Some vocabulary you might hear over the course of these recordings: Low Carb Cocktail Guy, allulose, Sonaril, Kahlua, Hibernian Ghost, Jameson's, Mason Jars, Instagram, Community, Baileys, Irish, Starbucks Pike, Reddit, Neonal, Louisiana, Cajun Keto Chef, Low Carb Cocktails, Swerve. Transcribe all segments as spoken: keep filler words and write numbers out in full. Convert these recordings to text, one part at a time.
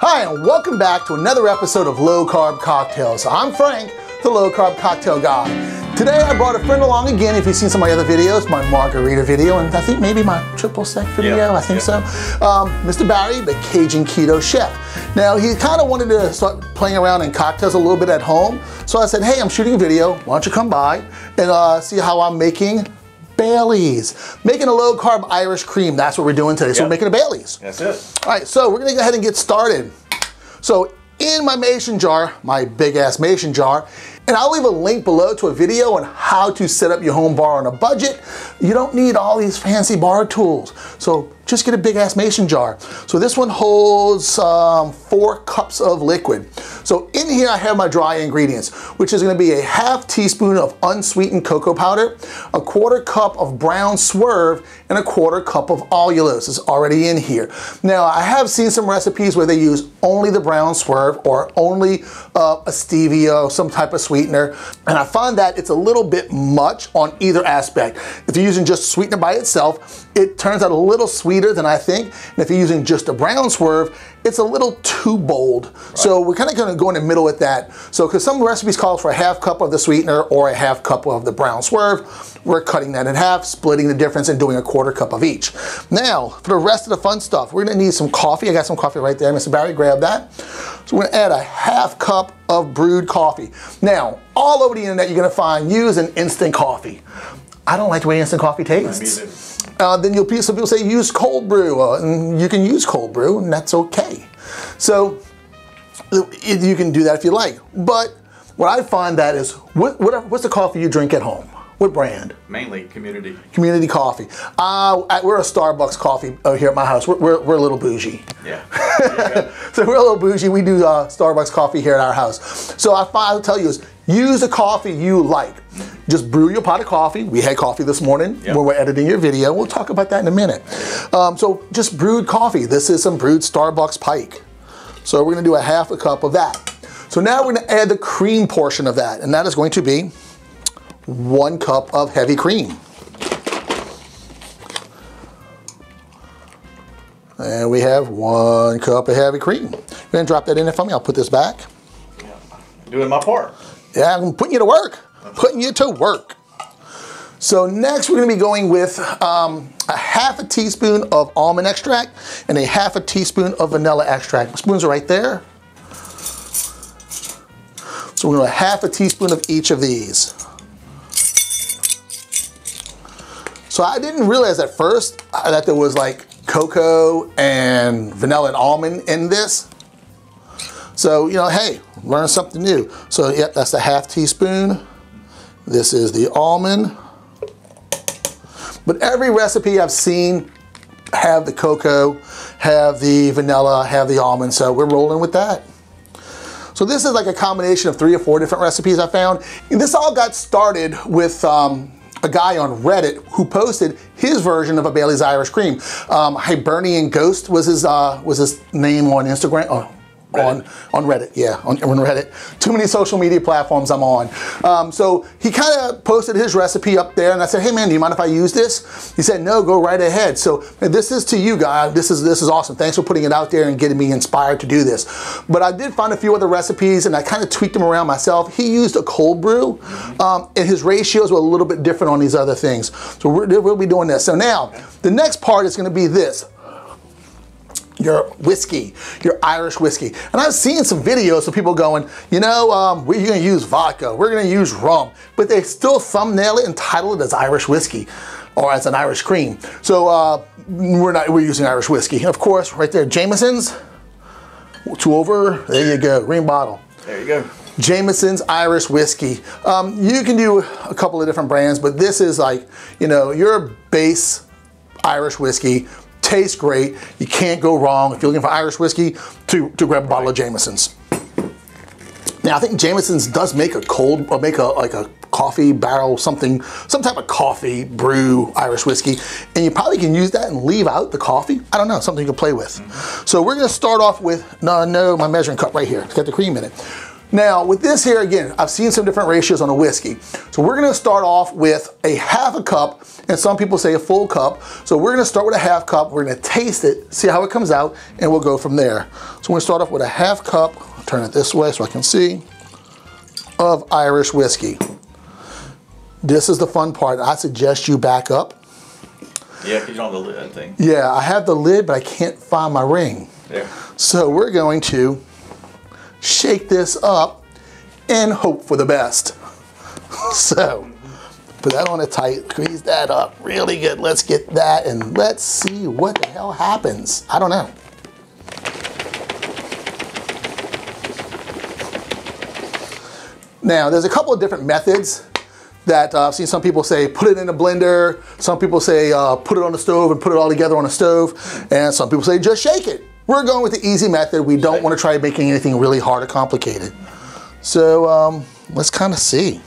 Hi, and welcome back to another episode of Low Carb Cocktails. I'm Frank, the Low Carb Cocktail Guy. Today I brought a friend along again. If you've seen some of my other videos, my margarita video, and I think maybe my triple sec video, yeah, I think yeah. so. Um, Mister Barry, the Cajun Keto Chef. Now, he kind of wanted to start playing around in cocktails a little bit at home, so I said, hey, I'm shooting a video, why don't you come by and uh, see how I'm making Baileys. Making a low carb Irish cream. That's what we're doing today. So yep. we're making a Baileys. That's it. All right, so we're gonna go ahead and get started. So in my Mason jar, my big ass Mason jar, and I'll leave a link below to a video on how to set up your home bar on a budget. You don't need all these fancy bar tools. So just get a big ass Mason jar. So this one holds um, four cups of liquid. So in here I have my dry ingredients, which is gonna be a half teaspoon of unsweetened cocoa powder, a quarter cup of brown Swerve, and a quarter cup of allulose is already in here. Now I have seen some recipes where they use only the brown Swerve or only uh, a stevia or some type of sweetener, and I find that it's a little bit much on either aspect. If you're using just sweetener by itself, it turns out a little sweeter than I think, and if you're using just a brown Swerve, it's a little too bold. Right. So we're kind of gonna go in the middle with that. So, because some recipes call for a half cup of the sweetener or a half cup of the brown Swerve, we're cutting that in half, splitting the difference and doing a quarter cup of each. Now, for the rest of the fun stuff, we're gonna need some coffee. I got some coffee right there. Mister Barry, grab that. So we're gonna add a half cup of brewed coffee. Now, all over the internet, you're gonna find use an instant coffee. I don't like the way instant coffee tastes. Uh, then you'll some people say use cold brew, uh, and you can use cold brew, and that's okay. So you can do that if you like. But what I find that is, what, what what's the coffee you drink at home? What brand? Mainly Community. Community coffee. Uh, we're a Starbucks coffee here at my house. We're, we're, we're a little bougie. Yeah. yeah. So we're a little bougie. We do uh, Starbucks coffee here at our house. So I, I'll tell you is, use the coffee you like. Just brew your pot of coffee. We had coffee this morning yep. when we're editing your video. We'll talk about that in a minute. Um, so just brewed coffee. This is some brewed Starbucks Pike. So we're gonna do a half a cup of that. So now we're gonna add the cream portion of that, and that is going to be one cup of heavy cream. And we have one cup of heavy cream. You're gonna drop that in there for me. I'll put this back. Yeah. Doing my part. Yeah, I'm putting you to work. Putting you to work. So next we're gonna be going with um, a half a teaspoon of almond extract and a half a teaspoon of vanilla extract. My spoons are right there. So we're gonna do a half a teaspoon of each of these. So I didn't realize at first that there was like cocoa and vanilla and almond in this. So, you know, hey, learn something new. So, yep, that's the half teaspoon. This is the almond. But every recipe I've seen have the cocoa, have the vanilla, have the almond, so we're rolling with that. So this is like a combination of three or four different recipes I found. And this all got started with um, a guy on Reddit who posted his version of a Baileys Irish cream. Um, Hibernian Ghost was his, uh, was his name on Instagram. Oh, Reddit. On, on Reddit, yeah, on, on Reddit. Too many social media platforms I'm on. Um, so he kind of posted his recipe up there, and I said, hey man, do you mind if I use this? He said, no, go right ahead. So this is to you guys, this is, this is awesome. Thanks for putting it out there and getting me inspired to do this. But I did find a few other recipes, and I kind of tweaked them around myself. He used a cold brew, um, and his ratios were a little bit different on these other things. So we're, we'll be doing this. So now, the next part is gonna be this. Your whiskey, your Irish whiskey. And I've seen some videos of people going, you know, um, we're gonna use vodka, we're gonna use rum, but they still thumbnail it and title it as Irish whiskey or as an Irish cream. So uh, we're not, we're using Irish whiskey. Of course, right there, Jameson's, two over, there you go, green bottle. There you go. Jameson's Irish whiskey. Um, you can do a couple of different brands, but this is like, you know, your base Irish whiskey. Tastes great. You can't go wrong if you're looking for Irish whiskey to, to grab a bottle of Jameson's. Now I think Jameson's does make a cold, or make a like a coffee barrel something, some type of coffee brew Irish whiskey, and you probably can use that and leave out the coffee. I don't know, something you can play with. Mm-hmm. So we're gonna start off with no, no, my measuring cup right here. It's got the cream in it. Now with this here, again, I've seen some different ratios on a whiskey. So we're gonna start off with a half a cup, and some people say a full cup. So we're gonna start with a half cup, we're gonna taste it, see how it comes out, and we'll go from there. So we're gonna start off with a half cup, I'll turn it this way so I can see, of Irish whiskey. This is the fun part. I suggest you back up. Yeah, because you don't have the lid thing. Yeah, I have the lid, but I can't find my ring. Yeah. So we're going to shake this up and hope for the best. So put that on it tight, squeeze that up really good. Let's get that and let's see what the hell happens. I don't know. Now there's a couple of different methods that uh, I've seen. Some people say put it in a blender, some people say uh, put it on the stove and put it all together on a stove, and some people say just shake it. We're going with the easy method. We don't want to try making anything really hard or complicated. So um, let's kind of see.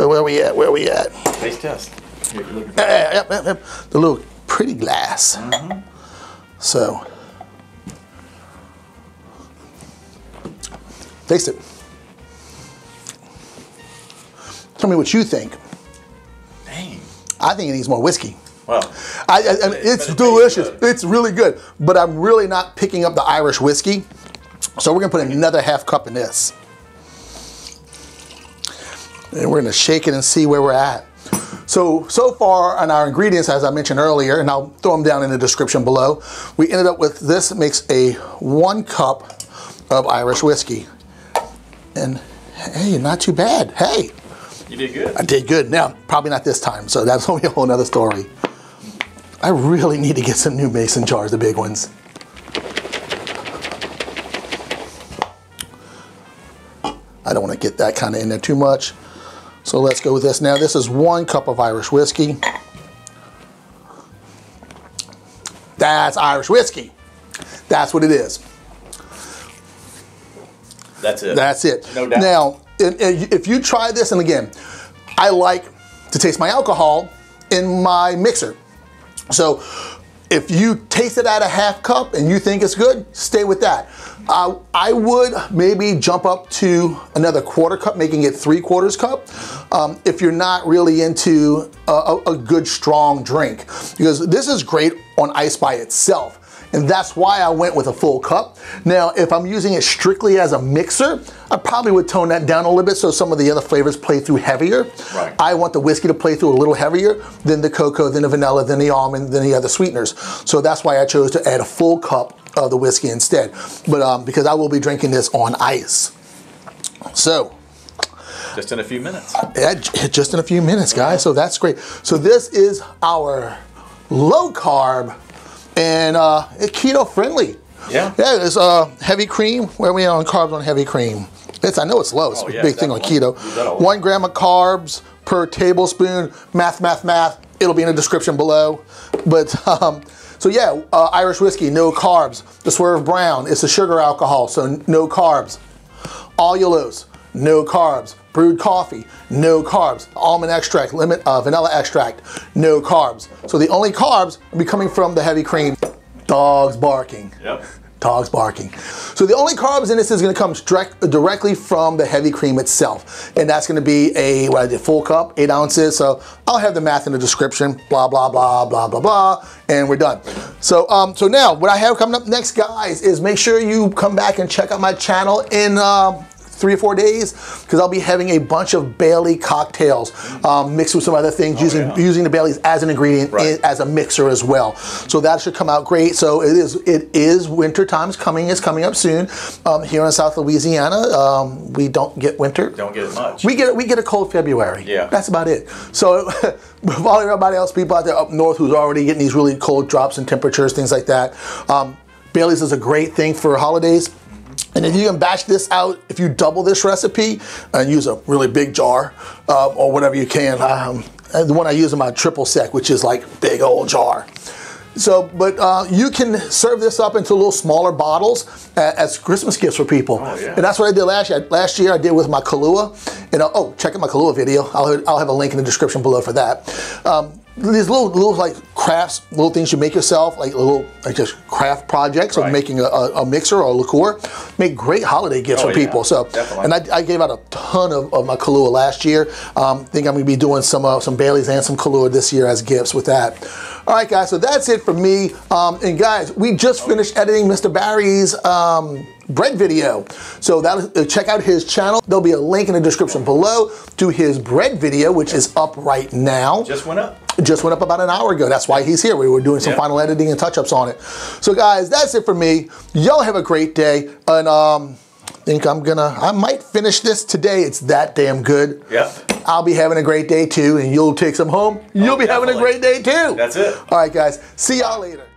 Uh, where we at, where we at? Taste test. Here, you're looking for uh, yep, yep, yep. The little pretty glass. Mm-hmm. So, taste it. Tell me what you think. Dang. I think it needs more whiskey. Wow. I, I, I mean, it's delicious. It's really good, but I'm really not picking up the Irish whiskey. So we're gonna put another half cup in this. And we're gonna shake it and see where we're at. So, so far on our ingredients, as I mentioned earlier, and I'll throw them down in the description below, we ended up with this makes a one cup of Irish whiskey. And hey, not too bad, hey. You did good. I did good. Now, probably not this time, so that's only a whole nother story. I really need to get some new Mason jars, the big ones. I don't want to get that kind of in there too much. So let's go with this. Now this is one cup of Irish whiskey. That's Irish whiskey. That's what it is. That's it. That's it. No doubt. Now, if you try this, and again, I like to taste my alcohol in my mixer. So if you taste it at a half cup and you think it's good, stay with that. Uh, I would maybe jump up to another quarter cup, making it three quarters cup, um, if you're not really into a, a good strong drink, because this is great on ice by itself. And that's why I went with a full cup. Now, if I'm using it strictly as a mixer, I probably would tone that down a little bit so some of the other flavors play through heavier. Right. I want the whiskey to play through a little heavier than the cocoa, then the vanilla, then the almond, then the other sweeteners. So that's why I chose to add a full cup of the whiskey instead, but um, because I will be drinking this on ice. So. Just in a few minutes. Yeah, just in a few minutes, guys. So that's great. So this is our low carb and uh, it's keto friendly. Yeah. Yeah, it's uh, heavy cream. Where are we on carbs on heavy cream? It's, I know it's low, it's oh, a yeah, big thing on keto. One gram of carbs per tablespoon, math, math, math. It'll be in the description below. But um, so yeah, uh, Irish whiskey, no carbs. The Swerve Brown, it's a sugar alcohol, so no carbs. Allulose, no carbs. Brewed coffee, no carbs. Almond extract, lemon, uh, vanilla extract, no carbs. So the only carbs will be coming from the heavy cream. Dogs barking. Yep. Dogs barking. So the only carbs in this is going to come direct, directly from the heavy cream itself. And that's going to be a, what I did, full cup, eight ounces. So I'll have the math in the description, blah, blah, blah, blah, blah, blah. And we're done. So um, so now what I have coming up next, guys, is make sure you come back and check out my channel in um, three or four days, because I'll be having a bunch of Baileys cocktails um, mixed with some other things, oh, using yeah. using the Baileys as an ingredient, right. in, as a mixer as well. So that should come out great. So it is it is winter time's coming, is coming up soon. Um, here in South Louisiana, um, we don't get winter. Don't get it much. We get we get a cold February. Yeah, that's about it. So with all everybody else, people out there up north who's already getting these really cold drops in temperatures, things like that. Um, Baileys is a great thing for holidays. And if you can batch this out, if you double this recipe and use a really big jar uh, or whatever you can, um, and the one I use in my triple sec, which is like big old jar. So, but uh, you can serve this up into little smaller bottles as Christmas gifts for people. Oh, yeah. And that's what I did last year. Last year I did with my Kahlua. And uh, oh, check out my Kahlua video. I'll, I'll have a link in the description below for that. Um, There's little, little like crafts, little things you make yourself, like little, like just craft projects right. of making a, a mixer or a liqueur. Make great holiday gifts oh, for yeah. people. So, definitely. And I, I gave out a ton of, of my Kahlua last year. Um, think I'm gonna be doing some uh, some Baileys and some Kahlua this year as gifts with that. All right, guys. So that's it for me. Um, and guys, we just okay. finished editing Mister Barry's um, bread video. So that'll, uh, check out his channel. There'll be a link in the description below to his bread video, which is up right now. Just went up. It just went up about an hour ago. That's why he's here. We were doing some yep. final editing and touch-ups on it. So guys, that's it for me. Y'all have a great day. And um, I think I'm gonna, I might finish this today. It's that damn good. Yeah. I'll be having a great day too. And you'll take some home. You'll oh, be definitely. having a great day too. That's it. All right, guys. See y'all later.